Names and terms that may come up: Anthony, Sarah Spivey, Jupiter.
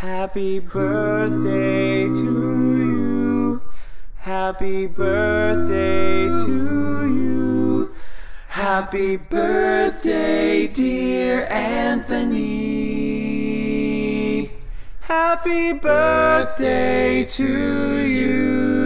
Happy birthday to you. Happy birthday to you. Happy birthday, dear Anthony. Happy birthday to you.